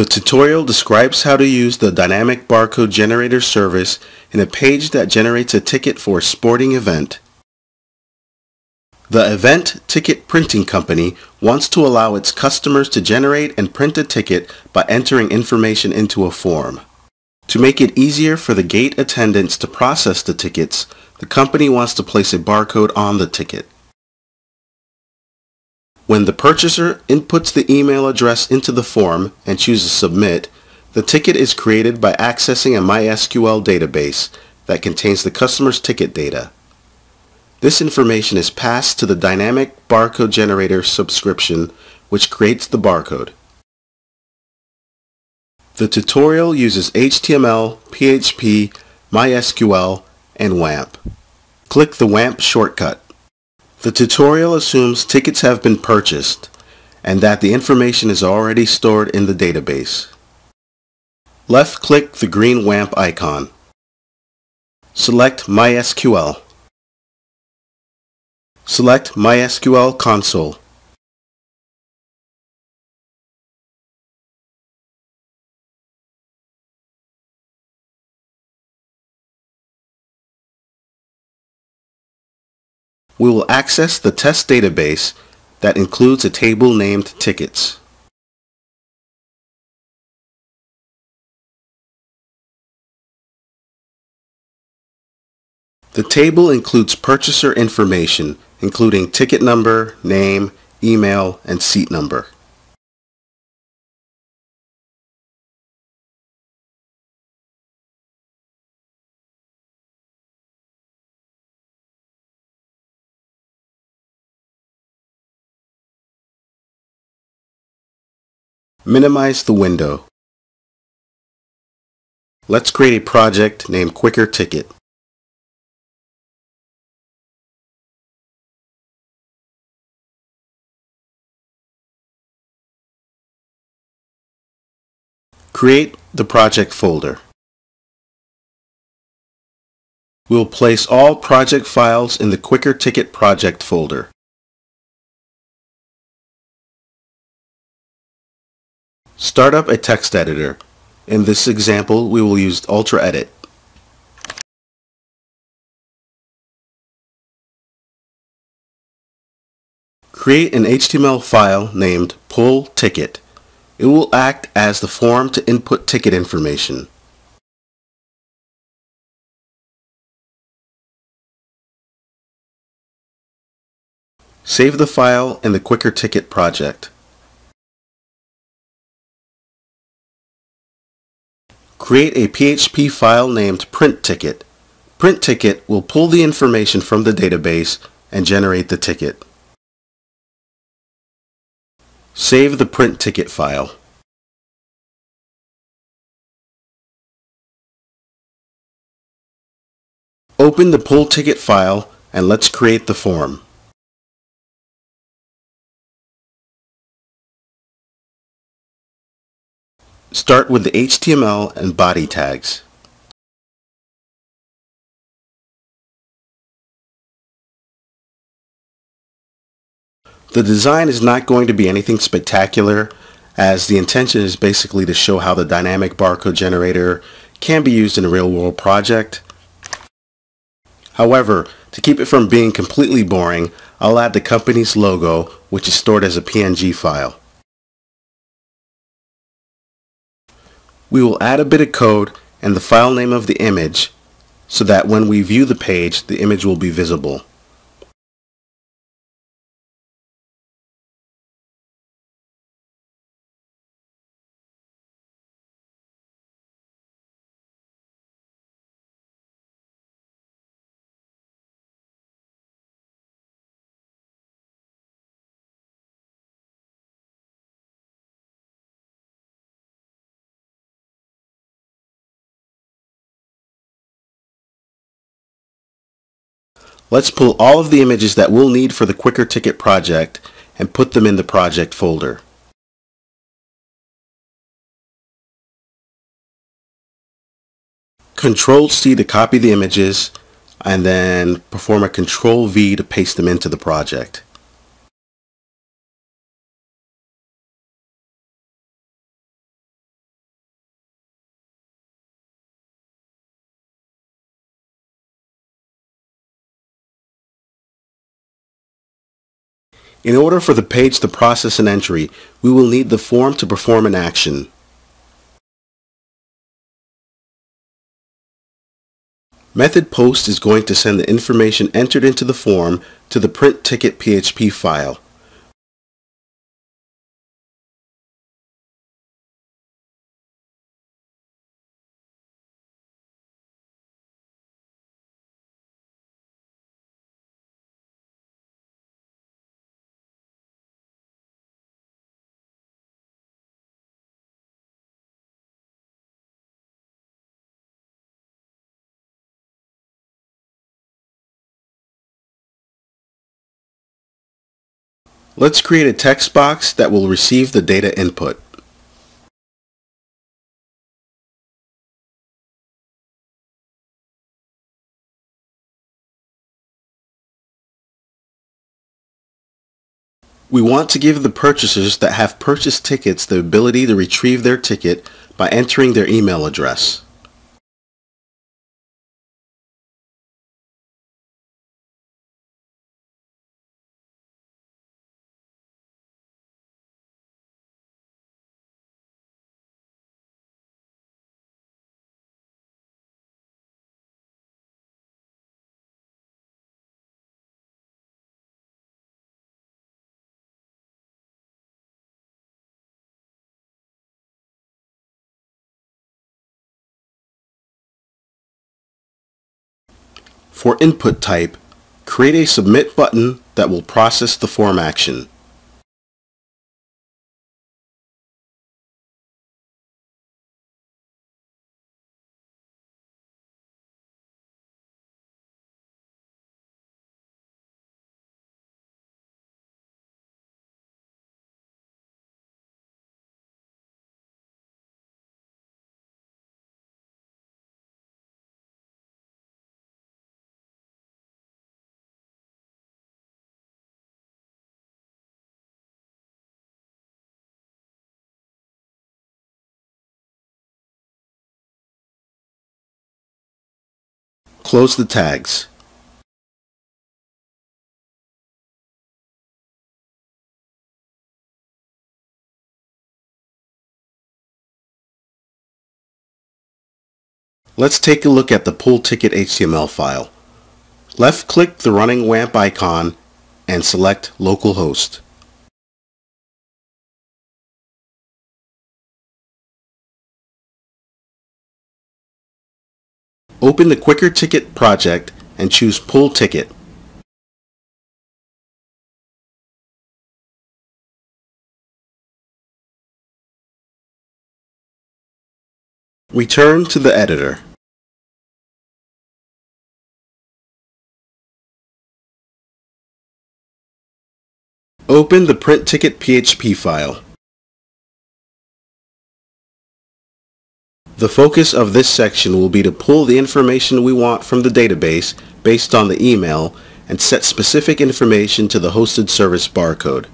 The tutorial describes how to use the Dynamic Barcode Generator service in a page that generates a ticket for a sporting event. The event ticket printing company wants to allow its customers to generate and print a ticket by entering information into a form. To make it easier for the gate attendants to process the tickets, the company wants to place a barcode on the ticket. When the purchaser inputs the email address into the form and chooses Submit, the ticket is created by accessing a MySQL database that contains the customer's ticket data. This information is passed to the Dynamic Barcode Generator subscription, which creates the barcode. The tutorial uses HTML, PHP, MySQL, and WAMP. Click the WAMP shortcut. The tutorial assumes tickets have been purchased and that the information is already stored in the database. Left-click the green WAMP icon. Select MySQL. Select MySQL console. We will access the test database that includes a table named Tickets. The table includes purchaser information, including ticket number, name, email, and seat number. Minimize the window. Let's create a project named Quicker Ticket. Create the project folder. We'll place all project files in the Quicker Ticket project folder. Start up a text editor. In this example, we will use UltraEdit. Create an HTML file named Pull Ticket. It will act as the form to input ticket information. Save the file in the Quicker Ticket project. Create a PHP file named Print Ticket. Print Ticket will pull the information from the database and generate the ticket. Save the Print Ticket file. Open the Pull Ticket file and let's create the form. Start with the HTML and body tags. The design is not going to be anything spectacular, as the intention is basically to show how the Dynamic Barcode Generator can be used in a real-world project. However, to keep it from being completely boring, I'll add the company's logo, which is stored as a PNG file. We will add a bit of code and the file name of the image so that when we view the page, the image will be visible. Let's pull all of the images that we'll need for the Quicker Ticket project and put them in the project folder. Control-C to copy the images and then perform a Control-V to paste them into the project. In order for the page to process an entry, we will need the form to perform an action. Method post is going to send the information entered into the form to the printTicket.php file. Let's create a text box that will receive the data input. We want to give the purchasers that have purchased tickets the ability to retrieve their ticket by entering their email address. For input type, create a submit button that will process the form action. Close the tags. Let's take a look at the pull ticket HTML file. Left-click the running WAMP icon and select localhost. Open the Quicker Ticket project and choose Pull Ticket. Return to the editor. Open the Print Ticket.php file. The focus of this section will be to pull the information we want from the database based on the email and set specific information to the hosted service barcode.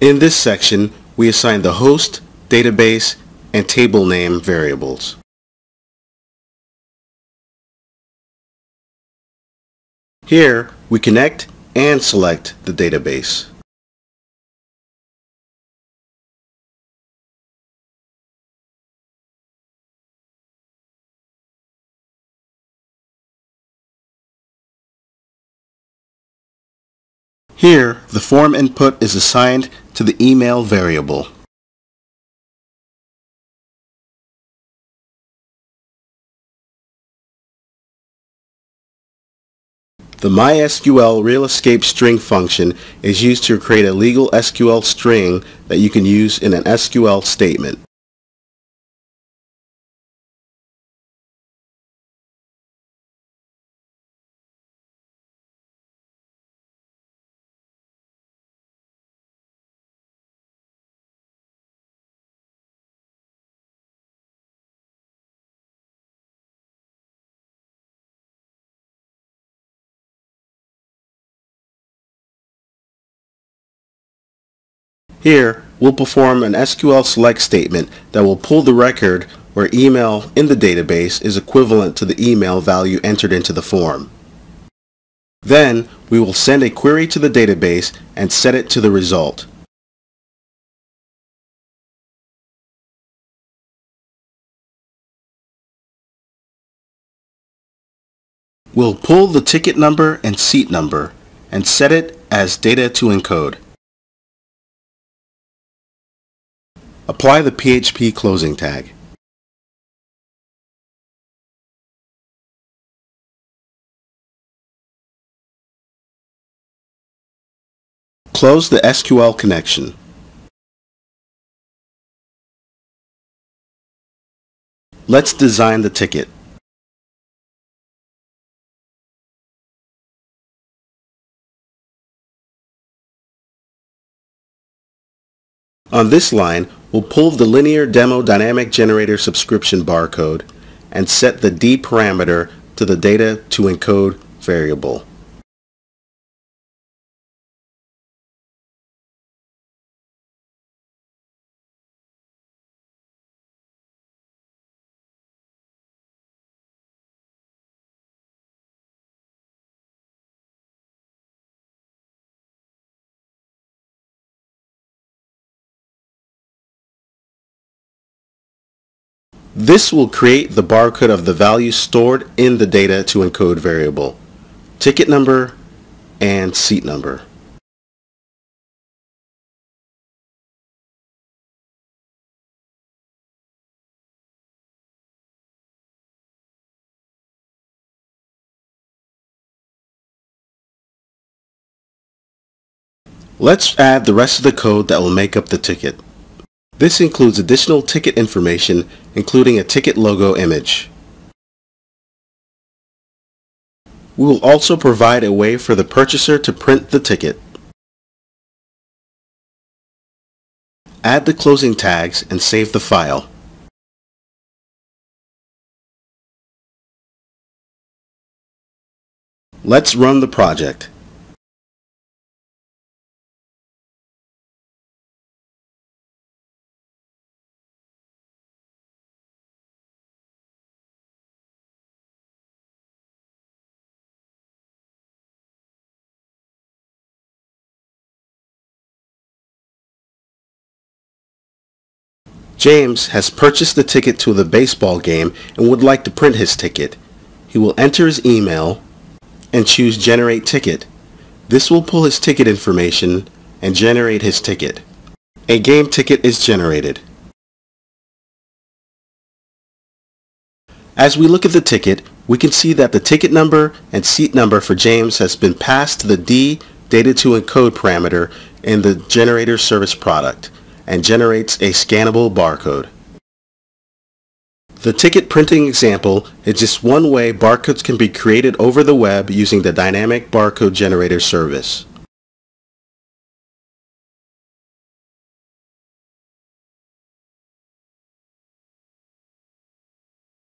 In this section, we assign the host, database, and table name variables. Here, we connect and select the database. Here, the form input is assigned to the email variable. The MySQL real_escape_string function is used to create a legal SQL string that you can use in an SQL statement. Here, we'll perform an SQL select statement that will pull the record where email in the database is equivalent to the email value entered into the form. Then, we will send a query to the database and set it to the result. We'll pull the ticket number and seat number and set it as Data2Encode. Apply the PHP closing tag. Close the SQL connection. Let's design the ticket. On this line, we'll pull the Linear Demo Dynamic Generator subscription barcode and set the D parameter to the Data2Encode variable. This will create the barcode of the value stored in the Data2Encode variable, ticket number and seat number. Let's add the rest of the code that will make up the ticket. This includes additional ticket information, including a ticket logo image. We will also provide a way for the purchaser to print the ticket. Add the closing tags and save the file. Let's run the project. James has purchased the ticket to the baseball game and would like to print his ticket. He will enter his email and choose Generate Ticket. This will pull his ticket information and generate his ticket. A game ticket is generated. As we look at the ticket, we can see that the ticket number and seat number for James has been passed to the D Data2Encode parameter in the generator service product, and generates a scannable barcode. The ticket printing example is just one way barcodes can be created over the web using the Dynamic Barcode Generator service.